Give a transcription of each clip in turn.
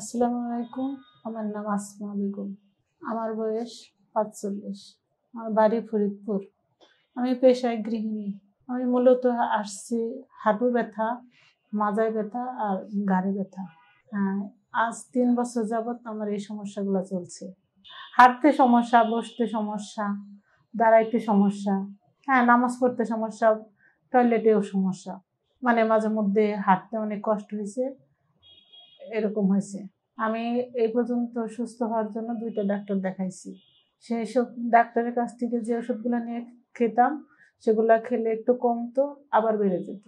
আসসালামু আলাইকুম। আমার নাম আসমা বেগম, আমার বয়স ৪৫। আমার বাড়ি ফরিদপুর। আমি পেশায় গৃহিণী। আমি মূলত আসছি হাঁটু ব্যথা, মাজায় ব্যথা আর গাড়ি ব্যথা। আজ ৩ বছর যাবৎ আমার এই সমস্যাগুলো চলছে। হাঁটতে সমস্যা, বসতে সমস্যা, দাঁড়াইতে সমস্যা, নামাজ পড়তে সমস্যা, টয়লেটেও সমস্যা। মানে মাঝে মধ্যে হাঁটতে অনেক কষ্ট হয়েছে, এরকম হয়েছে। আমি এই পর্যন্ত সুস্থ হওয়ার জন্য 2টা ডাক্তার দেখাইছি। সেই সব ডাক্তারের কাছ থেকে যে ওষুধগুলো নিয়ে খেতাম সেগুলো খেলে একটু কমতো, আবার বেড়ে যেত।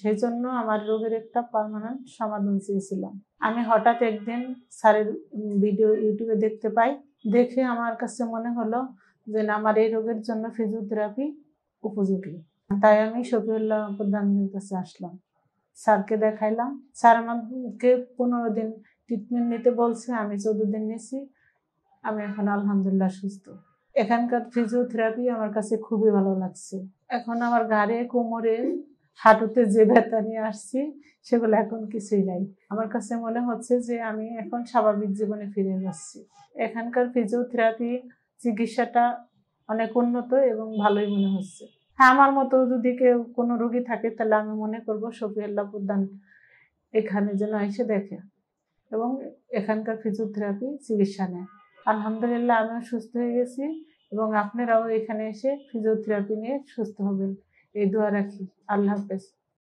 সেই জন্য আমার রোগের একটা পার্মানেন্ট সমাধান চেয়েছিলাম। আমি হঠাৎ একদিন স্যারের ভিডিও ইউটিউবে দেখতে পাই। দেখে আমার কাছে মনে হলো যে আমার এই রোগের জন্য ফিজিওথেরাপি উপযোগী। তাই আমি শফিউল্লাহ প্রধানের কাছে আসলাম, স্যারকে দেখাইলাম। স্যার আমাকে 15 দিন ট্রিটমেন্ট নিতে বলছে। আমি 14 দিন নিয়েছি। আমি এখন আলহামদুলিল্লাহ সুস্থ। এখানকার ফিজিওথেরাপি আমার কাছে খুবই ভালো লাগছে। এখন আমার ঘাড়ে, কোমরে, হাঁটুতে যে ব্যথা নিয়ে আসছি সেগুলো এখন কিছুই নাই। আমার কাছে মনে হচ্ছে যে আমি এখন স্বাভাবিক জীবনে ফিরে যাচ্ছি। এখানকার ফিজিওথেরাপি চিকিৎসাটা অনেক উন্নত এবং ভালোই মনে হচ্ছে। হ্যাঁ, আমার মতো যদি কেউ কোনো রোগী থাকে তাহলে আমি মনে করবো শফিউল্লাহ প্রধান এখানে যেন এসে দেখে এবং এখানকার ফিজিওথেরাপি চিকিৎসা নেয়। আলহামদুলিল্লাহ আমিও সুস্থ হয়ে গেছি এবং আপনারাও এখানে এসে ফিজিওথেরাপি নিয়ে সুস্থ হবেন। এই দোয়া রাখি। আল্লাহ হাফেজ।